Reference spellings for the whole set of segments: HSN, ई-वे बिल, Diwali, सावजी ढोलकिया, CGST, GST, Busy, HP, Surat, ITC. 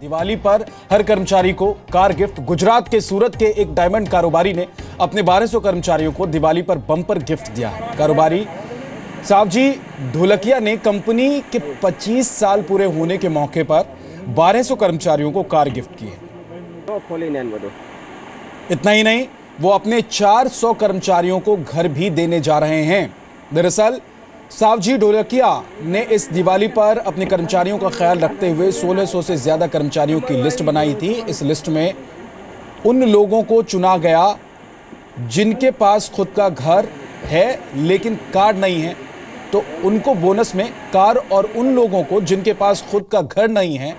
दिवाली पर हर कर्मचारी को कार गिफ्ट। गुजरात के सूरत के एक डायमंड कारोबारी ने अपने 1200 कर्मचारियों को दिवाली पर बम्पर गिफ्ट दिया है। कारोबारी सावजी ढोलकिया ने कंपनी के 25 साल पूरे होने के मौके पर 1200 कर्मचारियों को कार गिफ्ट की है। इतना ही नहीं, वो अपने 400 कर्मचारियों को घर भी देने जा रहे हैं। दरअसल सावजी ढोलकिया ने इस दिवाली पर अपने कर्मचारियों का ख्याल रखते हुए 1600 से ज़्यादा कर्मचारियों की लिस्ट बनाई थी। इस लिस्ट में उन लोगों को चुना गया जिनके पास खुद का घर है लेकिन कार नहीं है, तो उनको बोनस में कार, और उन लोगों को जिनके पास खुद का घर नहीं है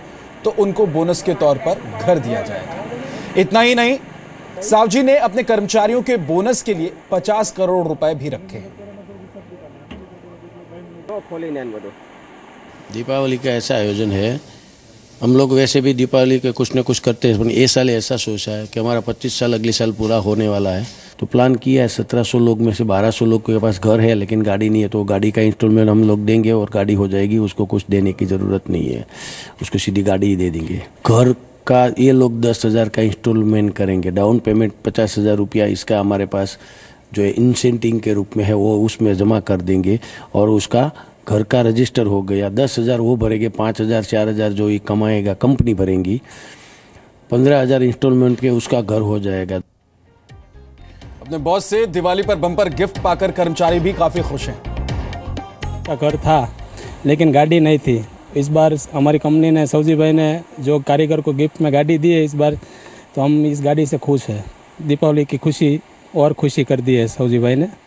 तो उनको बोनस के तौर पर घर दिया जाएगा। इतना ही नहीं, सावजी ने अपने कर्मचारियों के बोनस के लिए 50 करोड़ रुपए भी रखे हैं। दीपावली का ऐसा आयोजन है, हम लोग वैसे भी दीपावली के कुछ न कुछ करते हैं, पर इस साल ऐसा सोचा है कि हमारा 25 साल अगले साल पूरा होने वाला है, तो प्लान किया है। 1700 लोग में से 1200 लोग के पास घर है लेकिन गाड़ी नहीं है, तो गाड़ी का इंस्टॉलमेंट हम लोग देंगे और गाड़ी हो जाएगी। उसको कुछ देने की ज़रूरत नहीं है, उसको सीधी गाड़ी ही दे देंगे। घर का ये लोग 10,000 का इंस्टॉलमेंट करेंगे, डाउन पेमेंट 50,000 रुपया इसका हमारे पास जो इंसेंटिव के रूप में है वो उसमें जमा कर देंगे, और उसका घर का रजिस्टर हो गया। 10,000 वो भरेंगे, 5,000 4,000 जो ये कमाएगा कंपनी भरेंगी, 15,000 इंस्टॉलमेंट के उसका घर हो जाएगा। अपने बॉस से दिवाली पर बम्पर गिफ्ट पाकर कर्मचारी भी काफ़ी खुश हैं। घर था लेकिन गाड़ी नहीं थी। इस बार हमारी कंपनी ने, सावजी भाई ने जो कारीगर को गिफ्ट में गाड़ी दी है इस बार, तो हम इस गाड़ी से खुश हैं। दीपावली की खुशी और खुशी कर दी है सावजी भाई ने।